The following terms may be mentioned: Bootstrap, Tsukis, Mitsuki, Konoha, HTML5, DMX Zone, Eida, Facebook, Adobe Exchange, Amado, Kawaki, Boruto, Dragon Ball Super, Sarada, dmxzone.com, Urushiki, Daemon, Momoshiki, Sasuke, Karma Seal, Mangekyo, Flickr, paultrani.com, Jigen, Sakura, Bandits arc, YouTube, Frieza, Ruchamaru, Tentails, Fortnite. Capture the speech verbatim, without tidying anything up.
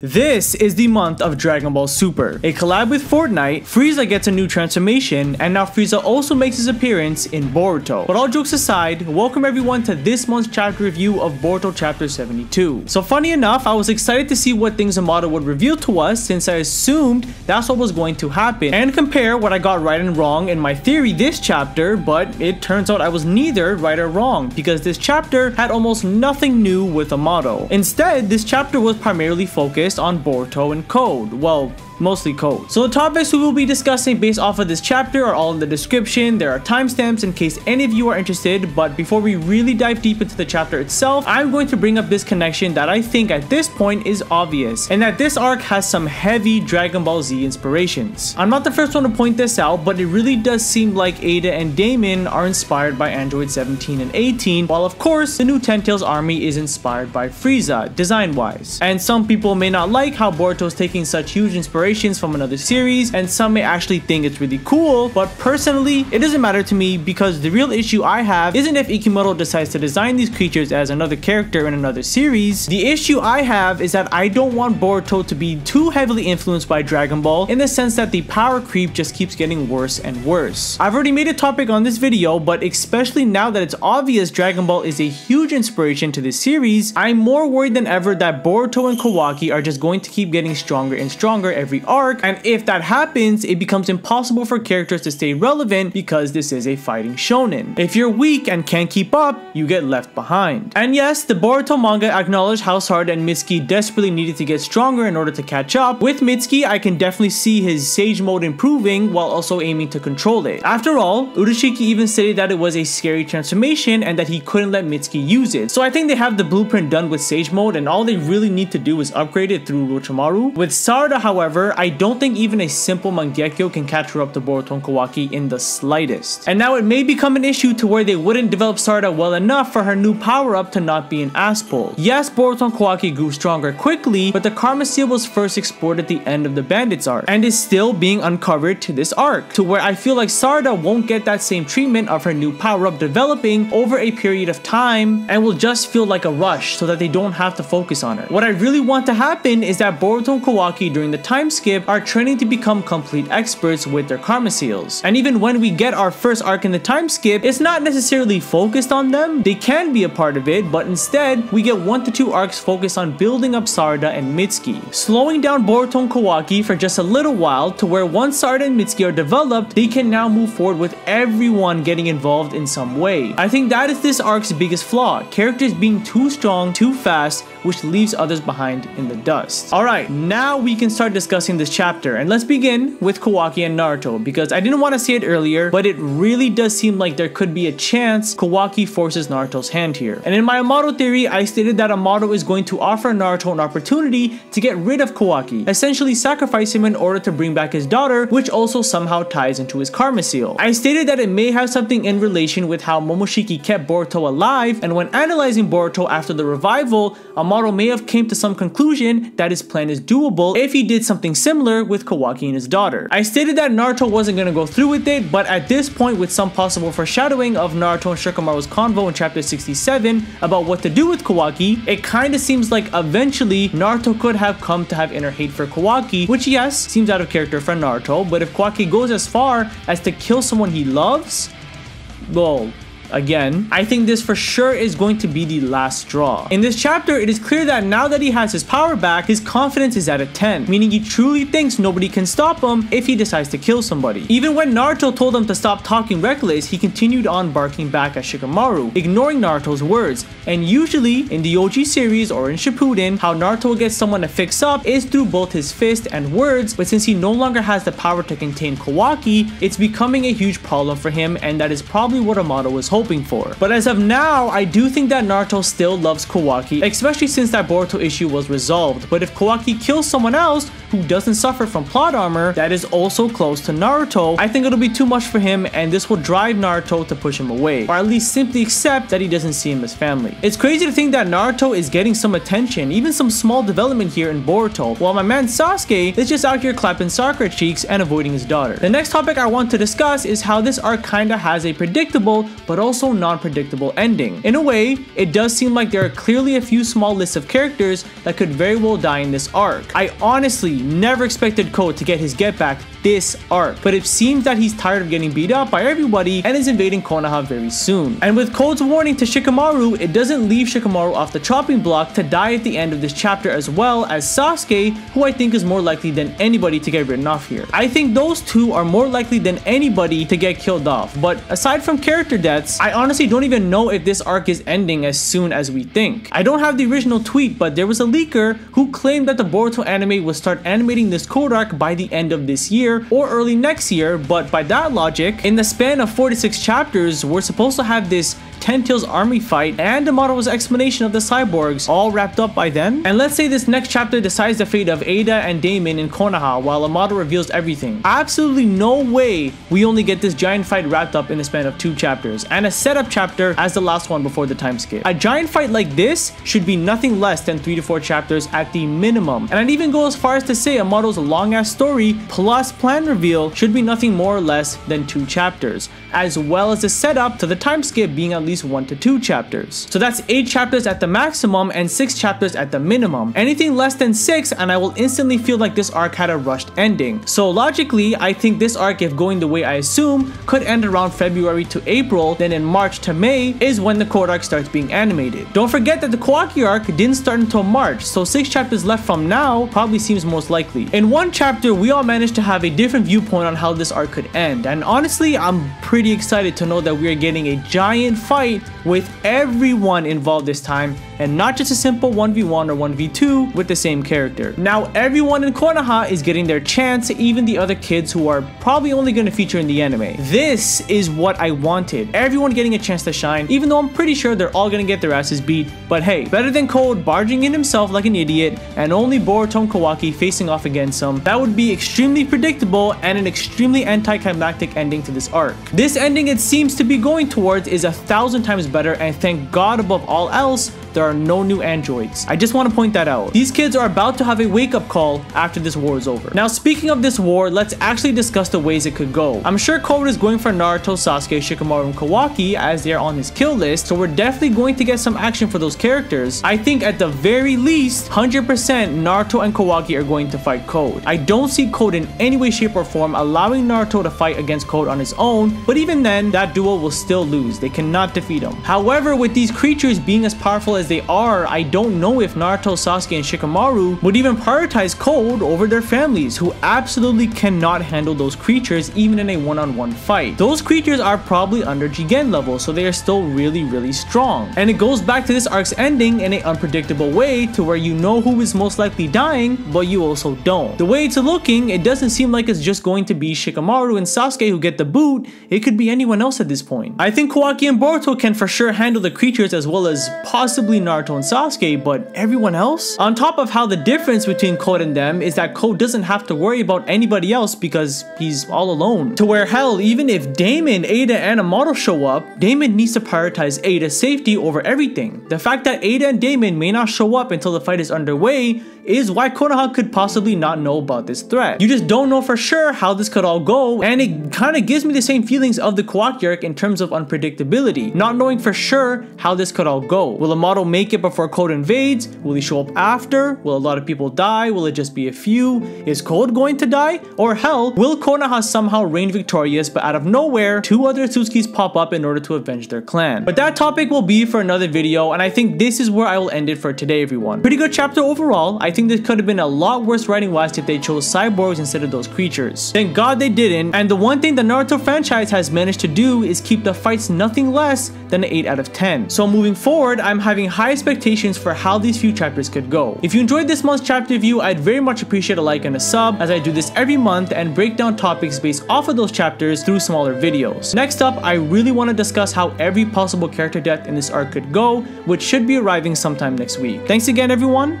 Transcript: This is the month of Dragon Ball Super. A collab with Fortnite, Frieza gets a new transformation, and now Frieza also makes his appearance in Boruto. But all jokes aside, welcome everyone to this month's chapter review of Boruto Chapter seventy-two. So funny enough, I was excited to see what things Amado would reveal to us since I assumed that's what was going to happen, and compare what I got right and wrong in my theory this chapter, but it turns out I was neither right or wrong because this chapter had almost nothing new with Amado. Instead, this chapter was primarily focused on Boruto and Code. Well, mostly Code. So the topics we will be discussing based off of this chapter are all in the description. There are timestamps in case any of you are interested, but before we really dive deep into the chapter itself, I'm going to bring up this connection that I think at this point is obvious, and that this arc has some heavy Dragon Ball Z inspirations. I'm not the first one to point this out, but it really does seem like Eida and Daemon are inspired by Android seventeen and eighteen, while of course the new Tentails army is inspired by Frieza, design-wise. And some people may not like how Boruto's taking such huge inspiration from another series, and some may actually think it's really cool, but personally it doesn't matter to me because the real issue I have isn't if Ikemoto decides to design these creatures as another character in another series. The issue I have is that I don't want Boruto to be too heavily influenced by Dragon Ball in the sense that the power creep just keeps getting worse and worse. I've already made a topic on this video, but especially now that it's obvious Dragon Ball is a huge inspiration to this series, I'm more worried than ever that Boruto and Kawaki are just going to keep getting stronger and stronger every arc, and if that happens, it becomes impossible for characters to stay relevant because this is a fighting shonen. If you're weak and can't keep up, you get left behind. And yes, the Boruto manga acknowledged how Sarada and Mitsuki desperately needed to get stronger in order to catch up. With Mitsuki, I can definitely see his sage mode improving while also aiming to control it. After all, Urushiki even stated that it was a scary transformation and that he couldn't let Mitsuki use it. So I think they have the blueprint done with sage mode, and all they really need to do is upgrade it through Ruchamaru. With Sarada, however, I don't think even a simple Mangekyo can catch her up to Boruto and Kawaki in the slightest. And now it may become an issue to where they wouldn't develop Sarada well enough for her new power-up to not be an asshole. Yes, Boruto and Kawaki grew stronger quickly, but the Karma Seal was first explored at the end of the Bandits arc, and is still being uncovered to this arc, to where I feel like Sarada won't get that same treatment of her new power-up developing over a period of time, and will just feel like a rush so that they don't have to focus on her. What I really want to happen is that Boruto and Kawaki during the time skip are training to become complete experts with their Karma Seals, and even when we get our first arc in the time skip, it's not necessarily focused on them. They can be a part of it, but instead we get one to two arcs focused on building up Sarada and Mitsuki, slowing down Boruto and Kawaki for just a little while, to where once Sarada and Mitsuki are developed, they can now move forward with everyone getting involved in some way. I think that is this arc's biggest flaw: characters being too strong too fast, which leaves others behind in the dust. Alright, now we can start discussing this chapter, and let's begin with Kawaki and Naruto, because I didn't want to say it earlier, but it really does seem like there could be a chance Kawaki forces Naruto's hand here. And in my Amado theory, I stated that Amado is going to offer Naruto an opportunity to get rid of Kawaki, essentially sacrifice him in order to bring back his daughter, which also somehow ties into his Karma Seal. I stated that it may have something in relation with how Momoshiki kept Boruto alive, and when analyzing Boruto after the revival, Amado may have came to some conclusion that his plan is doable if he did something similar with Kawaki and his daughter. I stated that Naruto wasn't going to go through with it, but at this point, with some possible foreshadowing of Naruto and Shikamaru's convo in chapter sixty-seven about what to do with Kawaki, it kinda seems like eventually Naruto could have come to have inner hate for Kawaki, which yes, seems out of character for Naruto, but if Kawaki goes as far as to kill someone he loves, well, again, I think this for sure is going to be the last straw. In this chapter, it is clear that now that he has his power back, his confidence is at a ten, meaning he truly thinks nobody can stop him if he decides to kill somebody. Even when Naruto told him to stop talking reckless, he continued on barking back at Shikamaru, ignoring Naruto's words. And usually, in the O G series or in Shippuden, how Naruto gets someone to fix up is through both his fist and words, but since he no longer has the power to contain Kawaki, it's becoming a huge problem for him, and that is probably what Amado was hoping hoping for. But as of now, I do think that Naruto still loves Kawaki, especially since that Boruto issue was resolved. But if Kawaki kills someone else who doesn't suffer from plot armor that is also close to Naruto, I think it'll be too much for him, and this will drive Naruto to push him away, or at least simply accept that he doesn't see him as family. It's crazy to think that Naruto is getting some attention, even some small development here in Boruto, while my man Sasuke is just out here clapping Sakura cheeks and avoiding his daughter. The next topic I want to discuss is how this arc kinda has a predictable but also also non-predictable ending. In a way, it does seem like there are clearly a few small lists of characters that could very well die in this arc. I honestly never expected Code to get his get back this arc, but it seems that he's tired of getting beat up by everybody and is invading Konoha very soon. And with Code's warning to Shikamaru, it doesn't leave Shikamaru off the chopping block to die at the end of this chapter, as well as Sasuke, who I think is more likely than anybody to get written off here. I think those two are more likely than anybody to get killed off, but aside from character deaths, I honestly don't even know if this arc is ending as soon as we think. I don't have the original tweet, but there was a leaker who claimed that the Boruto anime would start animating this Code arc by the end of this year or early next year, but by that logic, in the span of forty-six chapters, we're supposed to have this Tentails army fight and Amado's explanation of the cyborgs all wrapped up by then. And let's say this next chapter decides the fate of Eida and Daemon in Konoha while Amado reveals everything. Absolutely no way we only get this giant fight wrapped up in the span of two chapters, and a setup chapter as the last one before the time skip. A giant fight like this should be nothing less than three to four chapters at the minimum, and I'd even go as far as to say Amado's long ass story plus plan reveal should be nothing more or less than two chapters, as well as the setup to the time skip being at least one to two chapters. So that's eight chapters at the maximum and six chapters at the minimum. Anything less than six and I will instantly feel like this arc had a rushed ending. So logically, I think this arc, if going the way I assume, could end around February to April, then in March to May is when the Code arc starts being animated. Don't forget that the Kawaki arc didn't start until March, so six chapters left from now probably seems most likely. In one chapter, we all managed to have a different viewpoint on how this arc could end, and honestly, I'm pretty excited to know that we are getting a giant fight with everyone involved this time, and not just a simple one v one or one v two with the same character. Now everyone in Konoha is getting their chance, even the other kids who are probably only going to feature in the anime. This is what I wanted. Everyone getting a chance to shine, even though I'm pretty sure they're all going to get their asses beat, but hey, better than Code barging in himself like an idiot and only Boruto and Kawaki facing off against him. That would be extremely predictable and an extremely anticlimactic ending to this arc. This ending it seems to be going towards is a thousand times better, and thank God above all else there are no new androids. I just want to point that out. These kids are about to have a wake-up call after this war is over. Now speaking of this war, let's actually discuss the ways it could go. I'm sure Code is going for Naruto, Sasuke, Shikamaru, and Kawaki as they're on his kill list, so we're definitely going to get some action for those characters. I think at the very least, one hundred percent Naruto and Kawaki are going to fight Code. I don't see Code in any way, shape, or form allowing Naruto to fight against Code on his own, but even then, that duo will still lose. They cannot defeat him. However, with these creatures being as powerful as they are, I don't know if Naruto, Sasuke, and Shikamaru would even prioritize Code over their families, who absolutely cannot handle those creatures even in a one-on-one fight. Those creatures are probably under Jigen level, so they are still really really strong, and it goes back to this arc's ending in an unpredictable way to where you know who is most likely dying, but you also don't. The way it's looking, it doesn't seem like it's just going to be Shikamaru and Sasuke who get the boot. It could be anyone else at this point. I think Kawaki and Boruto can for sure handle the creatures as well as possibly Naruto and Sasuke, but everyone else? On top of how the difference between Code and them is that Code doesn't have to worry about anybody else because he's all alone. To where hell, even if Daemon, Eida, and Amado show up, Daemon needs to prioritize Eida's safety over everything. The fact that Eida and Daemon may not show up until the fight is underway is why Konoha could possibly not know about this threat. You just don't know for sure how this could all go, and it kind of gives me the same feelings of the Kawaki arc in terms of unpredictability, not knowing for sure how this could all go. Will Amado make it before Code invades? Will he show up after? Will a lot of people die? Will it just be a few? Is Code going to die? Or hell, will Konoha somehow reign victorious, but out of nowhere, two other Tsukis pop up in order to avenge their clan? But that topic will be for another video, and I think this is where I will end it for today, everyone. Pretty good chapter overall. I I think this could have been a lot worse writing-wise if they chose cyborgs instead of those creatures. Thank God they didn't, and the one thing the Naruto franchise has managed to do is keep the fights nothing less than an eight out of ten. So moving forward, I'm having high expectations for how these few chapters could go. If you enjoyed this month's chapter review, I'd very much appreciate a like and a sub, as I do this every month and break down topics based off of those chapters through smaller videos. Next up, I really want to discuss how every possible character death in this arc could go, which should be arriving sometime next week. Thanks again, everyone,